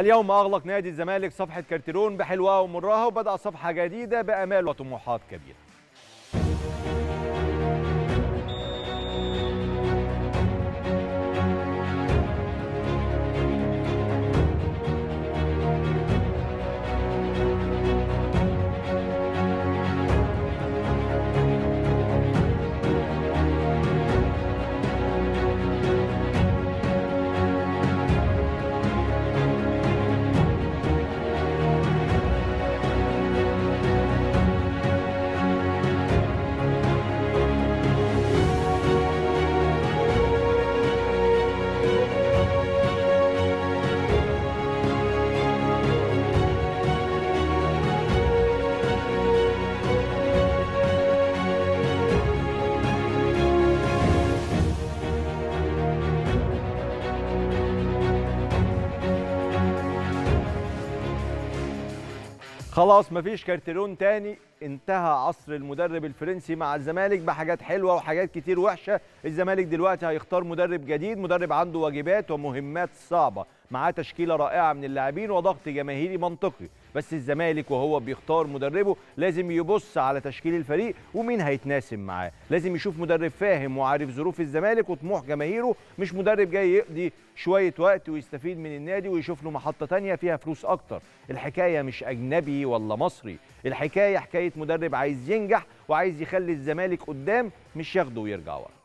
اليوم أغلق نادي الزمالك صفحة كارتيرون بحلوها ومرها وبدأ صفحة جديدة بآمال وطموحات كبيرة. خلاص مفيش كارتيرون تاني، انتهى عصر المدرب الفرنسي مع الزمالك بحاجات حلوه وحاجات كتير وحشه. الزمالك دلوقتي هيختار مدرب جديد، مدرب عنده واجبات ومهمات صعبه، معاه تشكيله رائعه من اللاعبين وضغط جماهيري منطقي، بس الزمالك وهو بيختار مدربه لازم يبص على تشكيل الفريق ومين هيتناسب معاه، لازم يشوف مدرب فاهم وعارف ظروف الزمالك وطموح جماهيره، مش مدرب جاي يقضي شويه وقت ويستفيد من النادي ويشوف له محطه ثانيه فيها فلوس اكتر. الحكايه مش اجنبي ولا مصري، الحكايه مدرب عايز ينجح وعايز يخلي الزمالك قدام، مش ياخده ويرجع ورا.